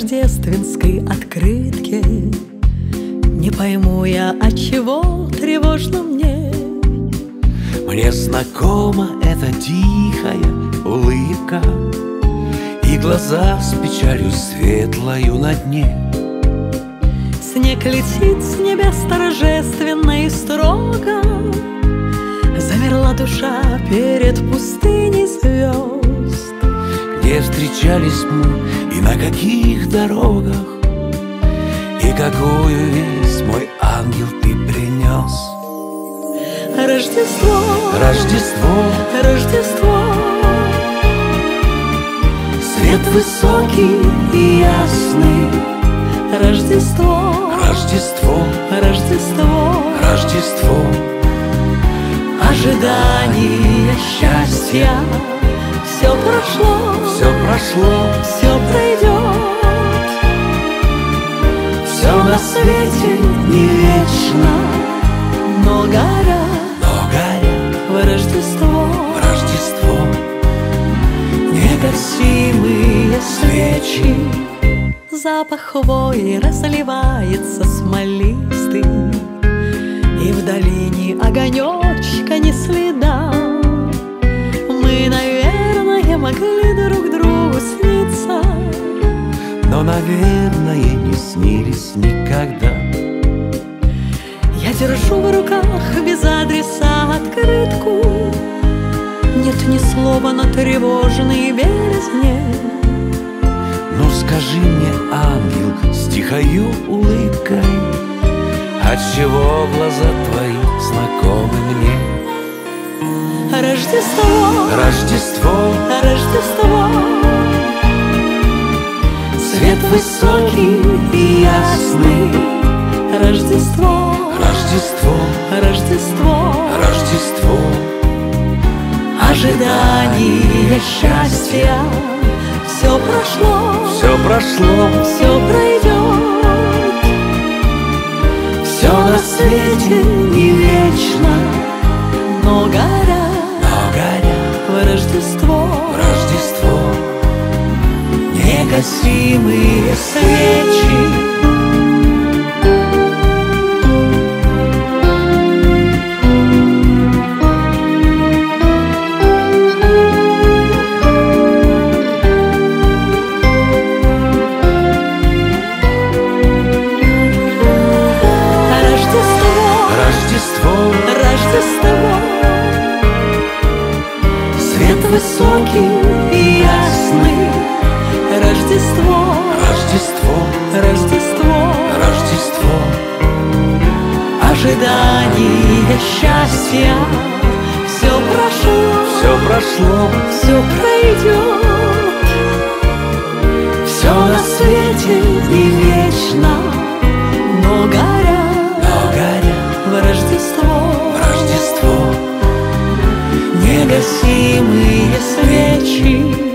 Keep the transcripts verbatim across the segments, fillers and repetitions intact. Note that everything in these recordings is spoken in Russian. рождественской открытке. Не пойму я, отчего тревожно мне. Мне знакома эта тихая улыбка и глаза с печалью светлою на дне. Снег летит с небес торжественно и строго. Замерла душа перед пустыней звезд. Где встречались мы и на каких дорогах, и какую весть, мой ангел, ты принес. Рождество, Рождество, Рождество. Свет высокий и ясный. Рождество, Рождество, Рождество, Рождество. Ожидание счастья. Все прошло, все прошло, все пройдет. Все на свете не вечно, но горя, но горя в Рождество, в Рождество. Негасимые свечи, запах хвои разливается смолистый, и в долине огонечка не следа. Мы, наверное, могли друг другу сниться, но, наверное, не снились никогда. Я держу в руках без адреса открытку. Нет ни слова на тревожной березне. Ну скажи мне, ангел, с тихою улыбкой, отчего глаза твои знакомы мне? Рождество, Рождество, Рождество. Свет высокий и ясный. Рождество, Рождество, Рождество, Рождество. Ожидание счастья. Все прошло, все прошло, все пройдет. Все на свете не вечно, но горя, но горя в Рождество, в Рождество. Негасимые свечи. Высокий и ясный. Рождество, Рождество, Рождество, Рождество. Ожидание счастья. Все прошло, все прошло, все пройдет. Все на свете не вечно, но горя, но горя в Рождество, в Рождество. Негасимые свечи.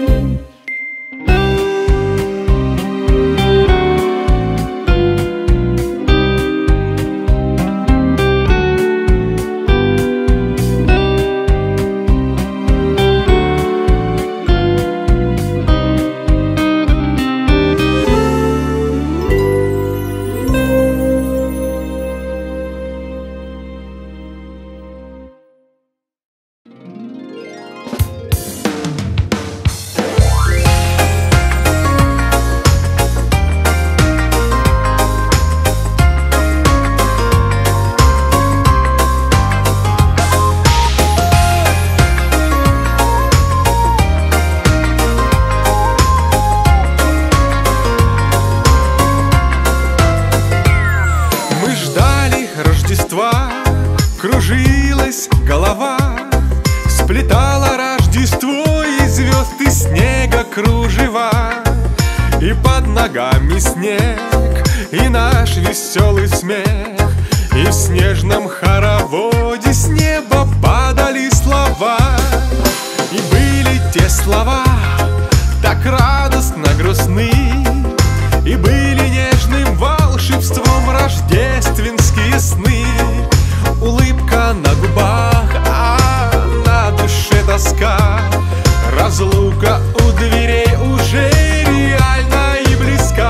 Разлука у дверей уже реальна и близка.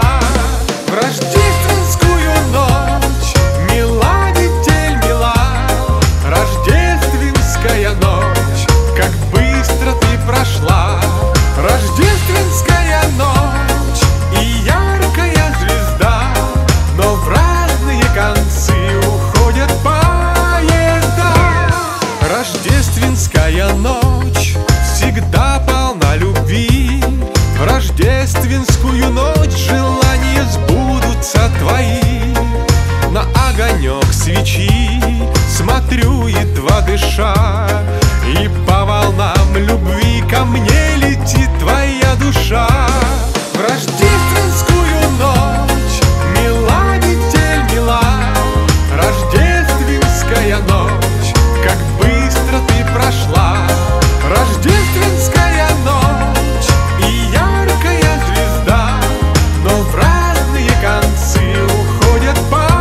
огонек свечи, смотрю, едва дыша, и по волнам любви ко мне летит твоя душа. В рождественскую ночь, мила, метель мила, рождественская ночь, как быстро ты прошла. Рождественская ночь и яркая звезда, но в разные концы уходят поезда.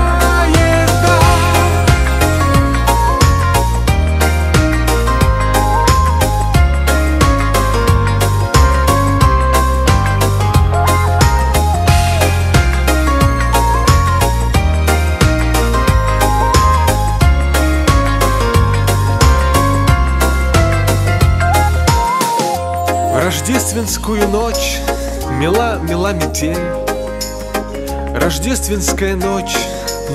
В рождественскую ночь мила, мила метель, рождественская ночь,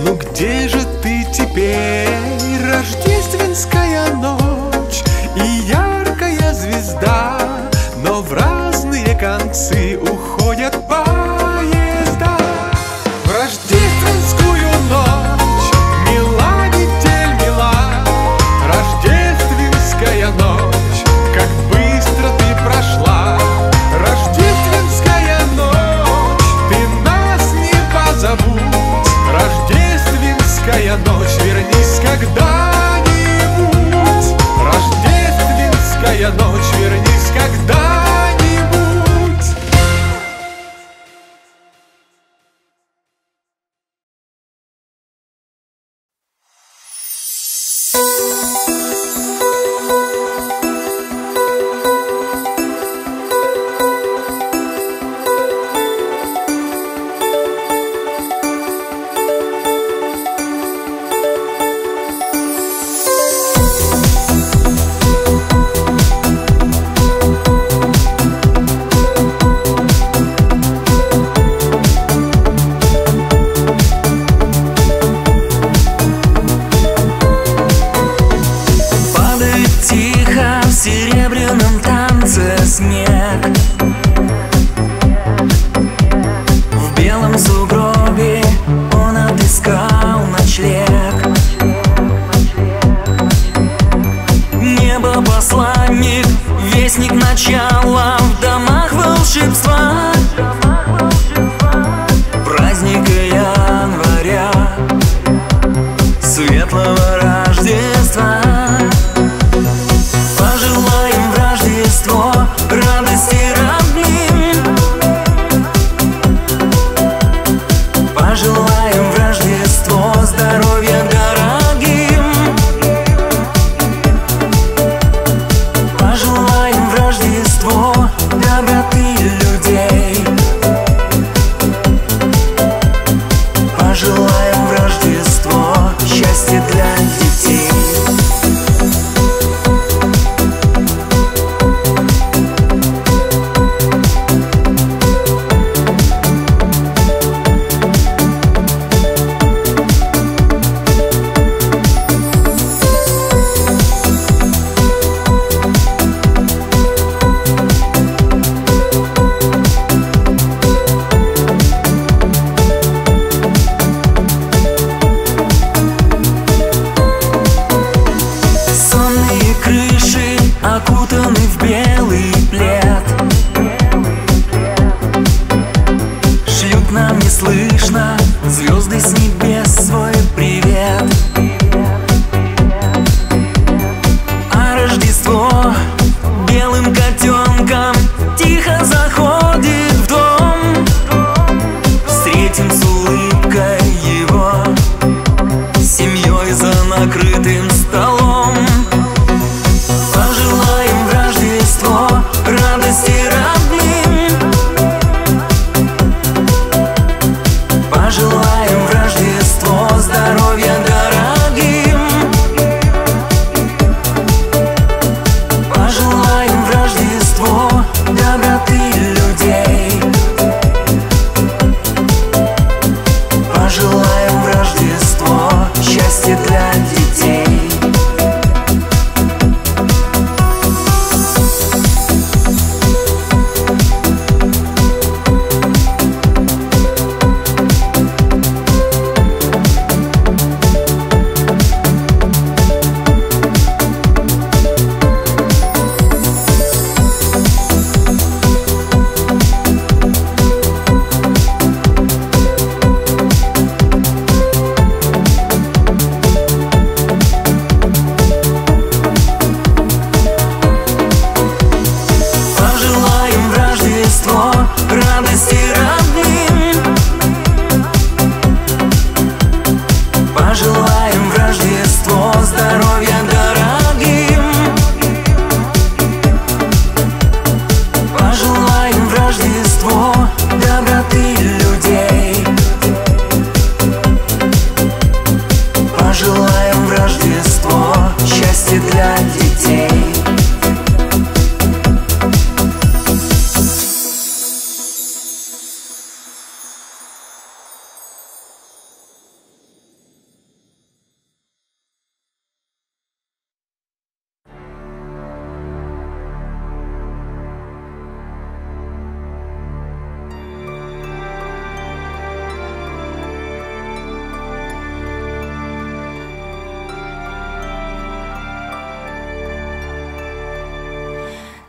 ну где же ты теперь? Рождественская ночь и яркая звезда, но в разные концы уходят поезда. В рождественскую ночь, мила, метель мила, рождественская ночь, как быстро ты прошла. Рождественская ночь, ты нас не позабудь. Рождественская ночь, вернись когда-нибудь. Рождественская ночь, вернись когда-нибудь. Накрытым столом пожелаем в Рождество радости.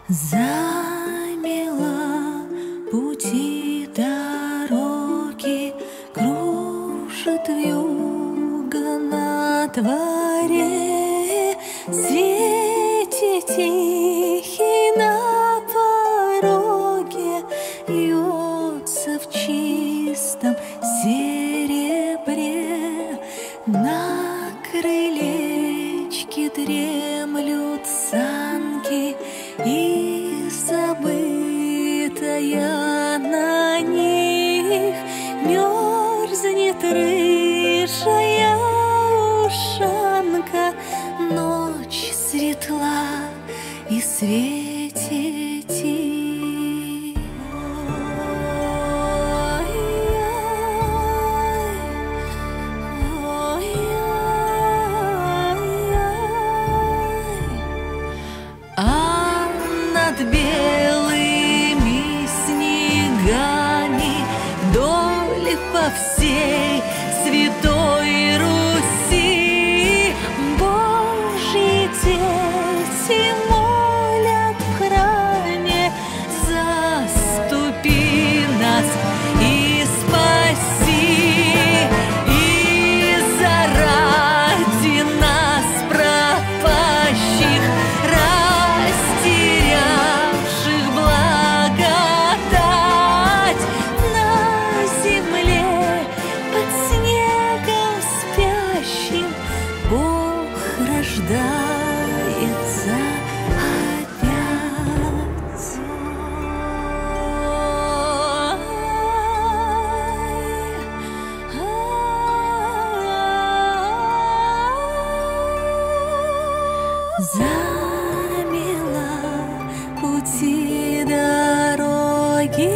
Замела пути дороги, кружит вьюга на дворе, светит тихий на пороге, льется в чистом серебре, на крылечке дремлют санки. И забытая на них мерзнет рыжая ушанка. Ночь светла и светит тихо. Белыми снегами вдоль по всей святой Руси Божьи дети молят в храме: заступи нас и спаси, и заради нас пропащих, растеряв рождается опять. Замела пути дороги.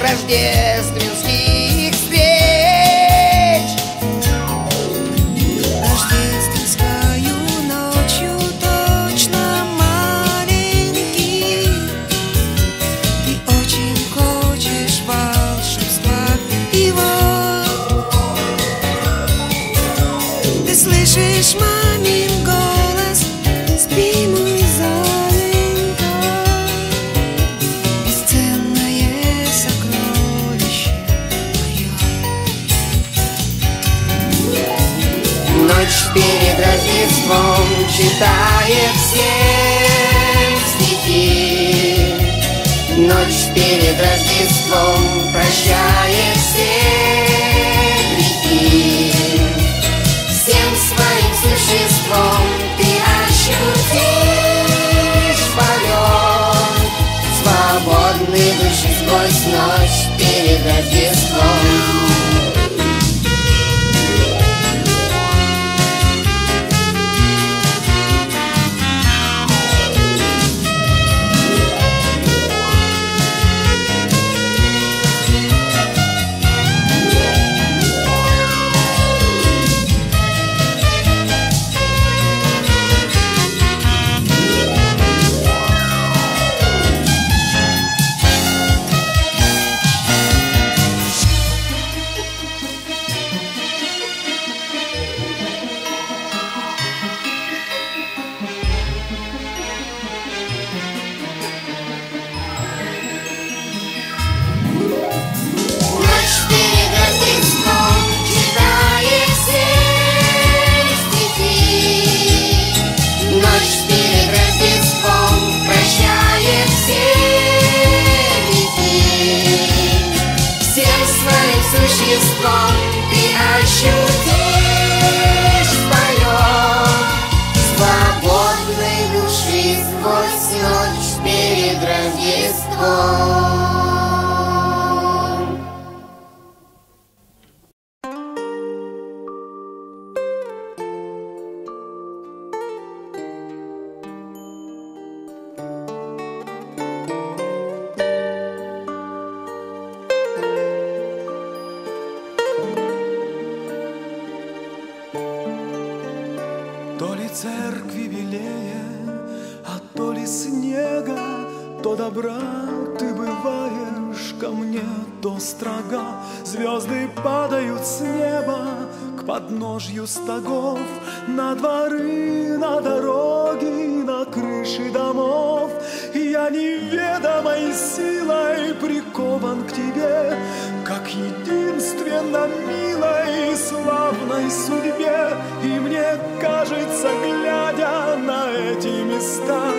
Рождественских свеч. Рождественскую ночью точно маленький. Ты очень хочешь волшебства его. Ты слышишь мамин голос: спи, мой зайчик. Перед Рождеством читает всем стихи, ночь перед Рождеством прощает все грехи. Всем своим существом ты ощутишь полет свободной души сквозь ночь перед Рождеством. Существом ты ощутишь полет свободной души сквозь ночь перед Рождеством. Строга. Звезды падают с неба к подножью стогов, на дворы, на дороги, на крыши домов. Я неведомой силой прикован к тебе, как единственно милой и славной судьбе. И мне кажется, глядя на эти места,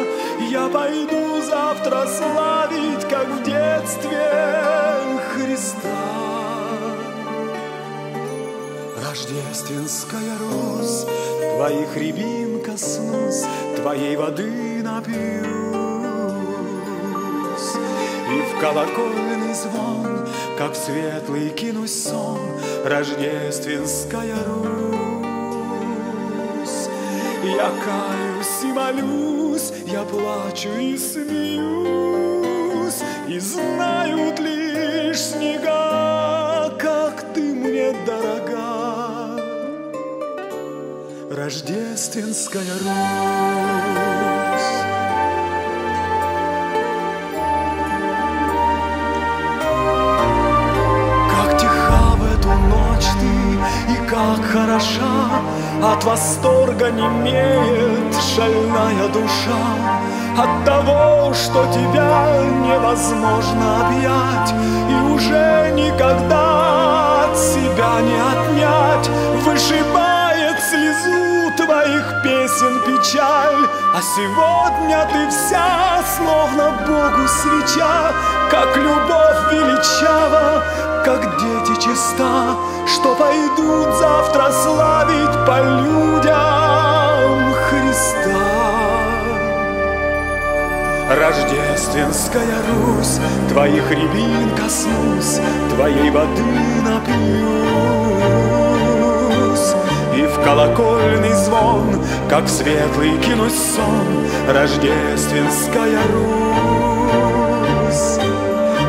я пойду завтра славить, как в детстве, Христа. Рождественская рось, твоих рябин коснусь, твоей воды напьюсь. И в колокольный звон, как в светлый кинусь сон, рождественская рось. Я каюсь и молю, я плачу и смеюсь, и знают лишь снега, как ты мне дорога, рождественская рось. Как тиха в эту ночь ты, и как хороша, от восторга немеет шальная душа, от того, что тебя невозможно объять и уже никогда от себя не отнять. Вышибает слезу твоих песен печаль, а сегодня ты вся словно Богу свеча, как любовь величава, как дети чиста, что пойдут завтра славить по людям Христа. Рождественская Русь, твоих рябин коснусь, твоей воды напьюсь. И в колокольный звон, как в светлый кинусь сон, рождественская Русь.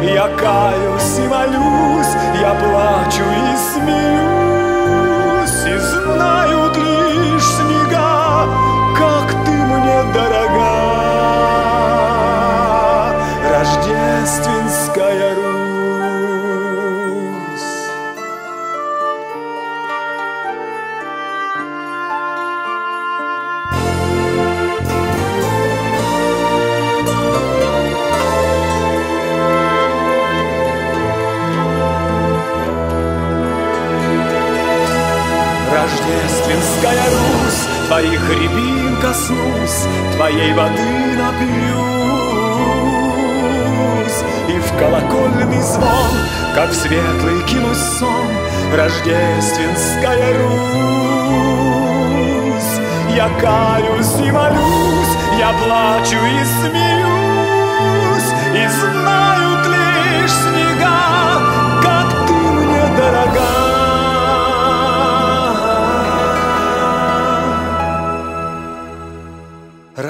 Я каюсь и молюсь, я плачу и смеюсь, и знают лишь снега, как ты мне дорога, рождественская Русь. Рождественская Русь, твоих рябин коснусь, твоей воды напьюсь. колокольный звон, как в светлый кинусь сон, рождественская Русь. Я каюсь и молюсь, я плачу и смеюсь, и знают лишь снега, как ты мне дорога.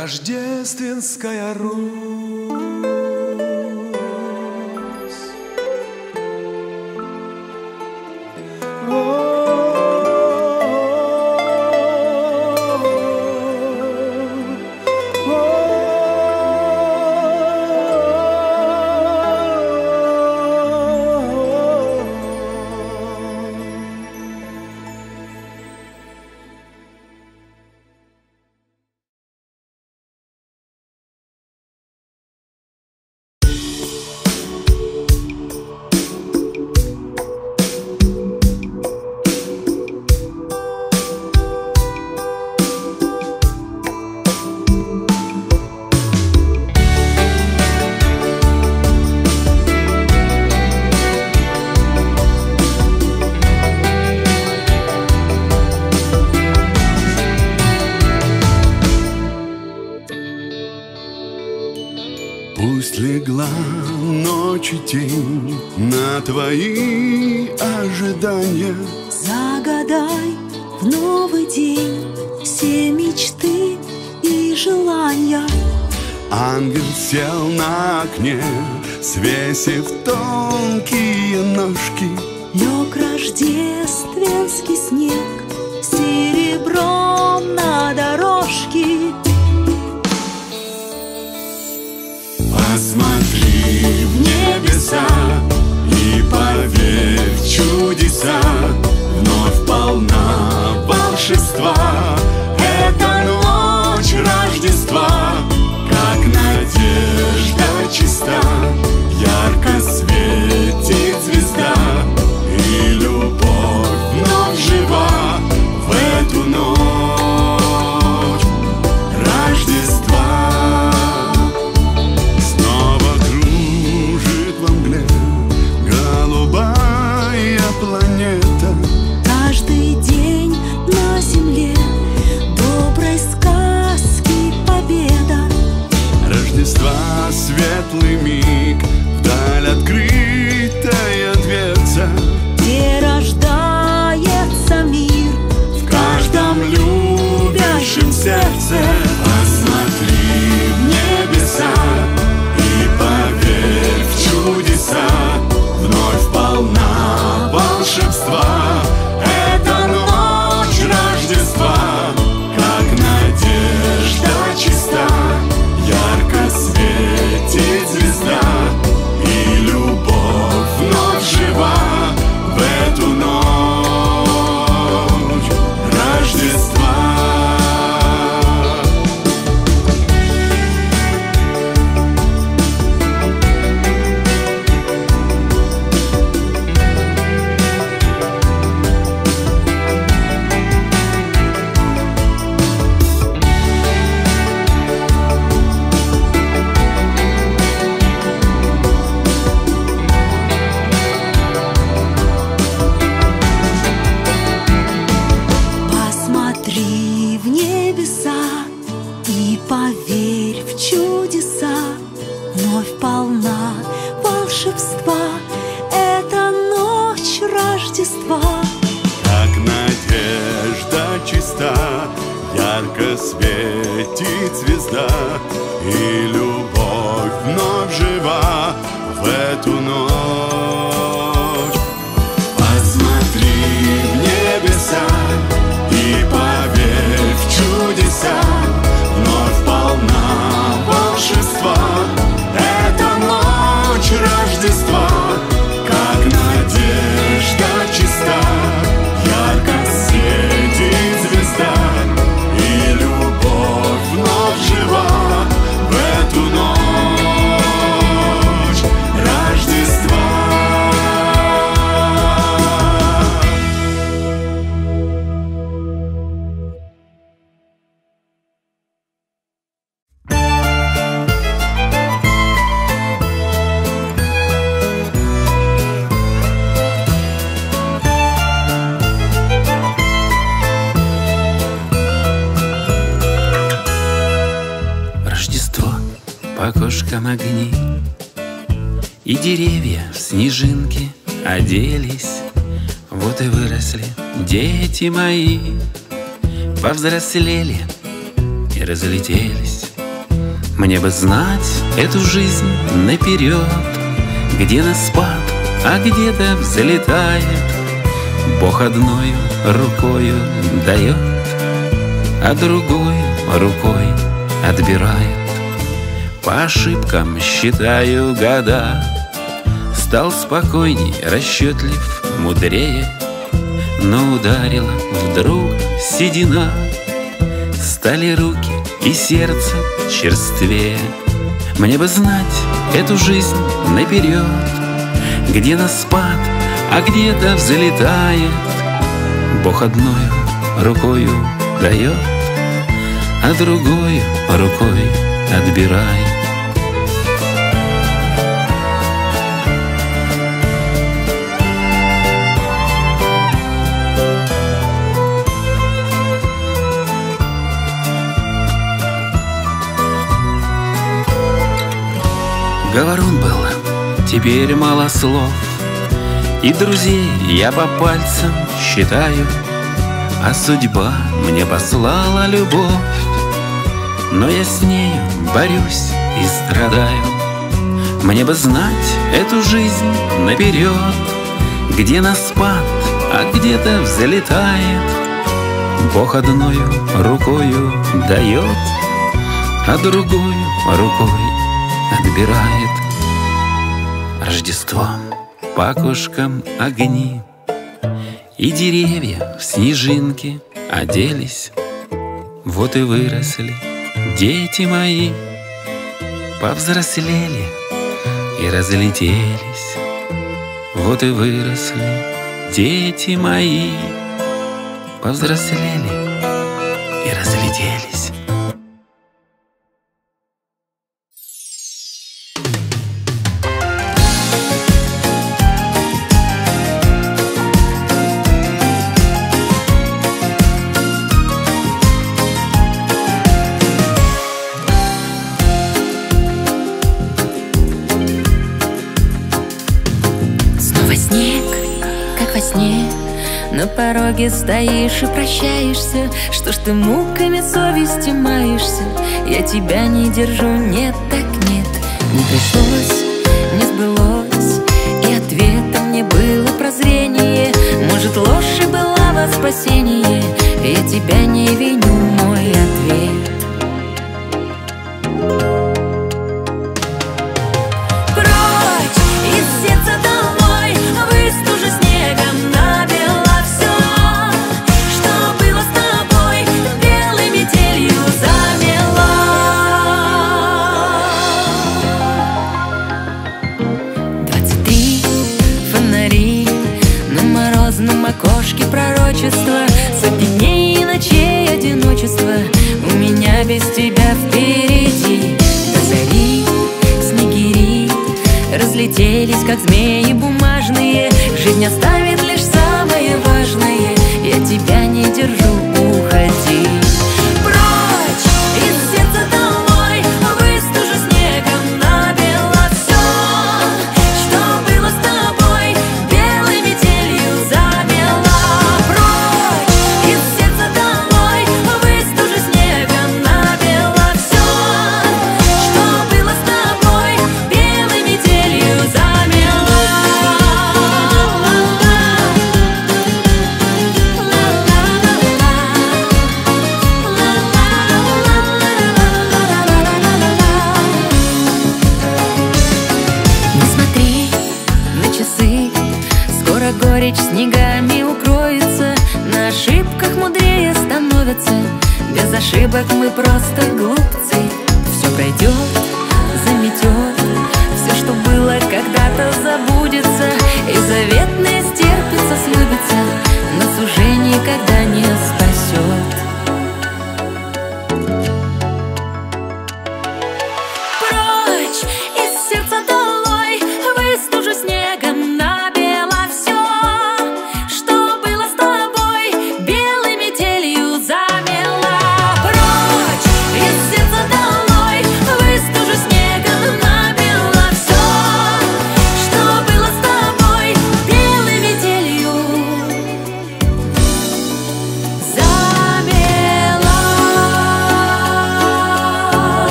Рождественская Русь. Тень на твои ожидания, загадай в новый день все мечты и желания. Ангел сел на окне, свесив тонкие ножки, лег рождественский снег серебром на дорожке. Посмотри в небеса и поверь в чудеса, вновь полна волшебства эта ночь Рождества. Как надежда чиста, ярко светит звезда, и любовь вновь жива в эту ночь Рождества. Светлый миг, вдаль открытая дверца, где рождается мир в каждом любящем сердце. Посмотри в небеса и поверь в чудеса, вновь полна волшебства эта ночь Рождества. Как надежда чиста, ярко светит звезда, и любовь вновь жива в эту ночь Рождества. Ярко светит звезда, и любовь вновь жива в эту ночь. Посмотри в небеса и поверь в чудеса, вновь полна волшебства эта ночь Рождества. Как надежда чиста, ярко светит звезда, вновь жива в эту ночь Рождества. окошком огни, и деревья в снежинки оделись. Вот и выросли дети мои, повзрослели и разлетелись. Мне бы знать эту жизнь наперед, где на спад, а где-то взлетает. Бог одной рукою дает, а другой рукой отбирает. По ошибкам считаю года, стал спокойней, расчетлив, мудрее. Но ударила вдруг седина, стали руки и сердце черствее. Мне бы знать эту жизнь наперед, где на спад, а где-то взлетает. Бог одной рукою дает, а другой рукой отбирает. Говорун был, теперь мало слов, и друзей я по пальцам считаю. А судьба мне послала любовь, но я с нею борюсь и страдаю. Мне бы знать эту жизнь наперед, где на спад, а где-то взлетает. Бог одною рукою дает, а другой рукой отбирает. Рождество по окошкам огни, и деревья в снежинки оделись. Вот и выросли дети мои, повзрослели и разлетелись. Вот и выросли дети мои, повзрослели и разлетелись. На пороге стоишь и прощаешься, что ж ты муками совести маешься? Я тебя не держу, нет, так нет. Не пришлось, не сбылось, и ответом не было прозрение. Может, ложь и была во спасение, я тебя не виню, мой ответ. Сотни ночей одиночества у меня без тебя впереди. До зари снегири разлетелись, как змеи бумажные. Жизнь оставит лишь самое важное, я тебя не держу, уходи. Ошибок мы просто глупцы. Все пройдет, заметет, все, что было, когда-то забудется. И заветное стерпится, слюбится, нас уже никогда не спасет. Снега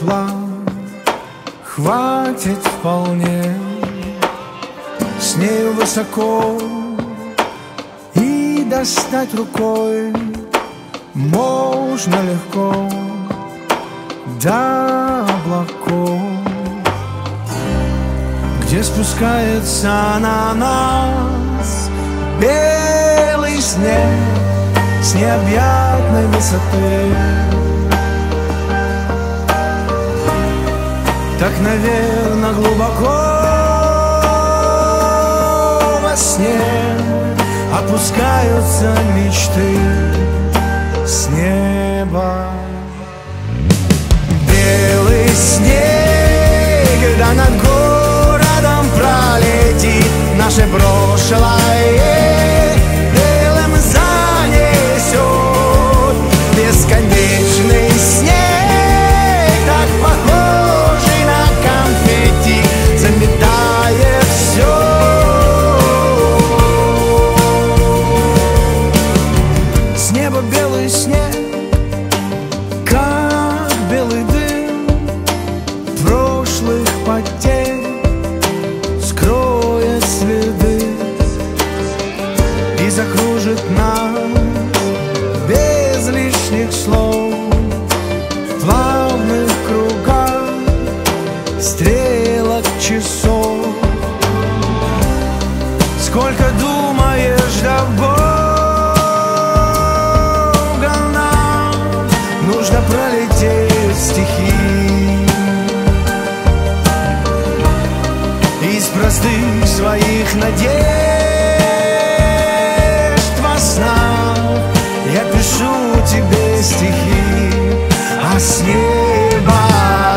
план хватит вполне. С нею высоко и достать рукой можно легко до облаков, где спускается на нас белый снег с необъятной высоты. Так, наверно, глубоко во сне опускаются мечты с неба. Белый снег, когда над городом пролетит наше прошлое, белым занесет бесконечный снег. Своих надежд во снах я пишу тебе стихи о неба.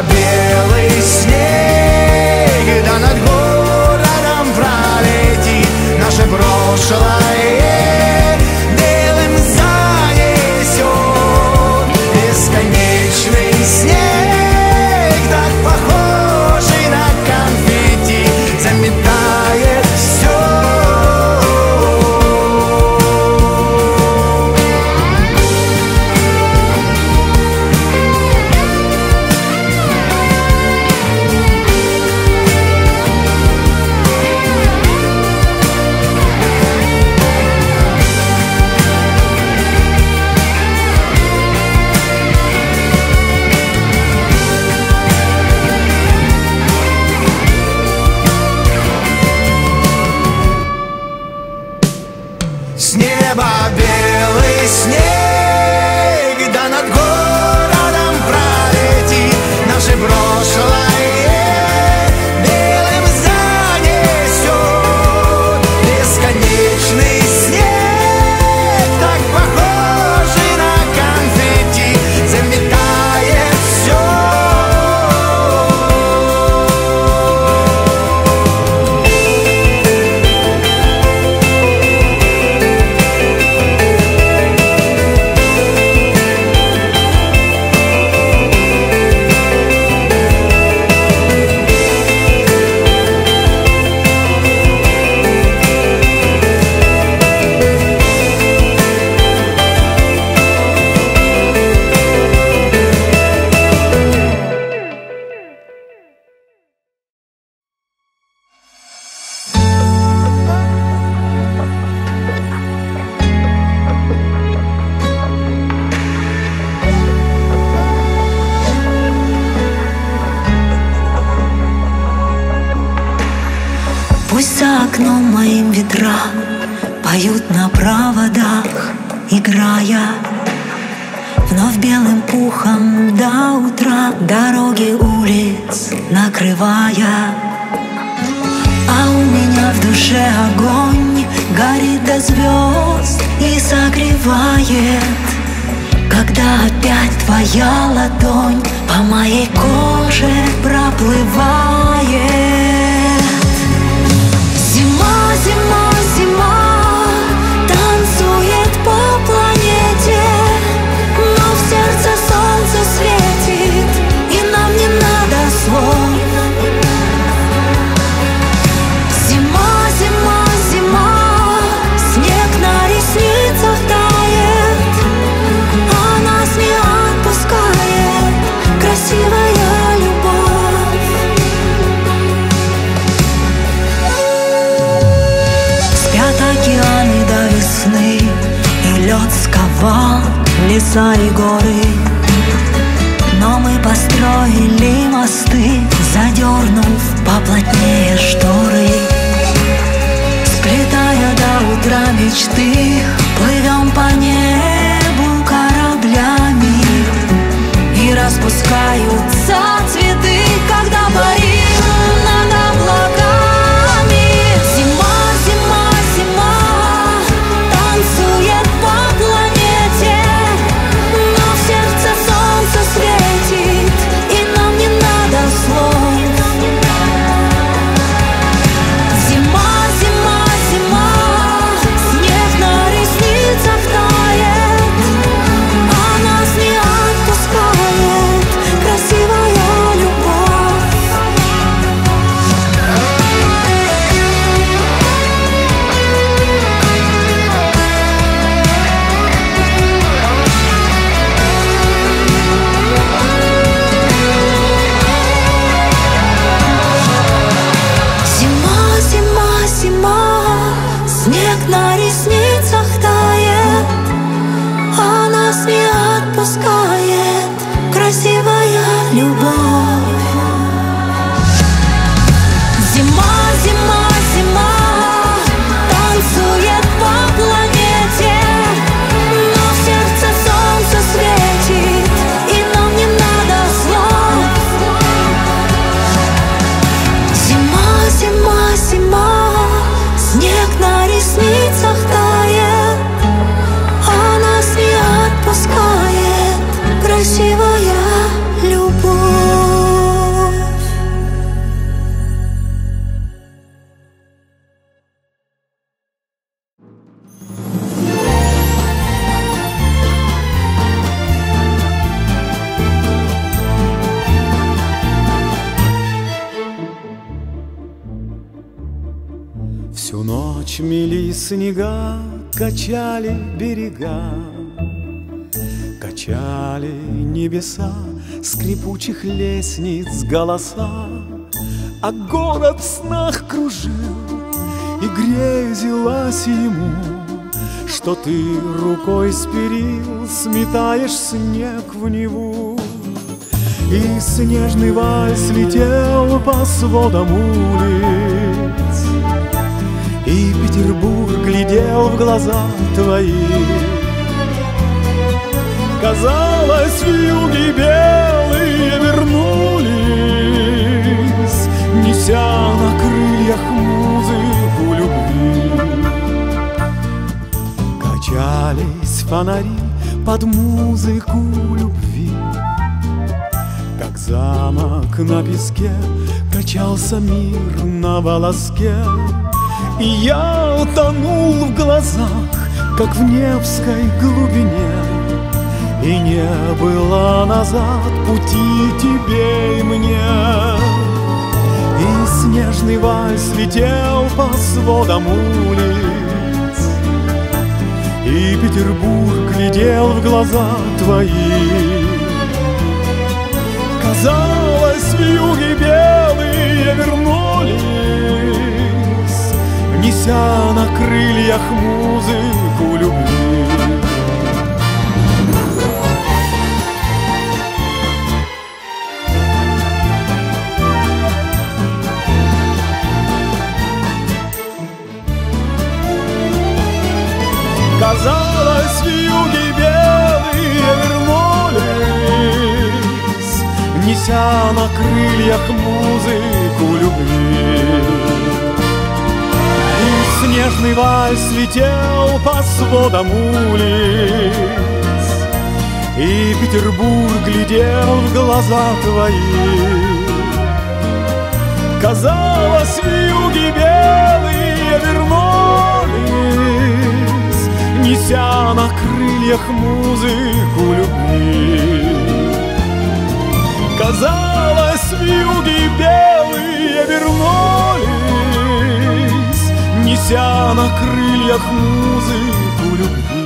Белый снег, да над городом пролетит наше прошлое, белым занесет бесконечный снег, так похожий на конфетти, заметает. Красивая. мосты, задернув поплотнее шторы, сплетая до утра мечты, плывем по небу кораблями, и распускаются цветы, когда парим над облаками. Зима, зима, зима танцует по планете, но в сердце солнце светит, и нам не надо слов. Зима, зима, зима, снег на ресницах тает, а нас не отпускает красивая любовь. Зима, зима, зима, снег на ресницах тает, а нас не отпускает красивая любовь. Зима, зима, зима танцует по планете, но в сердце солнце светит, и нам не надо слов. Зима, зима, зима снег на ресницах тает, а нас не отпускает красивая любовь. Всю ночь мели снега, качали берега, качали небеса, скрипучих лестниц голоса, а город в снах кружил, и грезилось ему, что ты рукой с перил сметаешь снег в Неву. И снежный вальс летел по сводам улиц, и Петербург глядел в глаза твои. Казалось, вьюги белые вернулись, неся на крыльях музыку любви. Качались фонари под музыку любви, как замок на песке качался мир на волоске. И я утонул в глазах, как в Невской глубине, и не было назад пути тебе и мне. И снежный вальс летел по сводам улиц, и Петербург глядел в глаза твои. Казалось, вьюги белые вернулись, неся на крыльях музыку любви. Казалось, вьюги белые вернулись, неся на крыльях музыку любви. И снежный вальс летел по сводам улиц, и Петербург глядел в глаза твои. Казалось, вьюги белые вернулись, неся на крыльях музыку любви. Казалось, вьюги белые вернулись, неся на крыльях музыку любви.